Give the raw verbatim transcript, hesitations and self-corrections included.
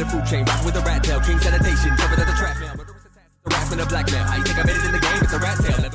the food chain, rock with a rat tail, king sanitation, covered at the trash mail, harassment of blackmail. How you think I made it in the game? It's a rat tail.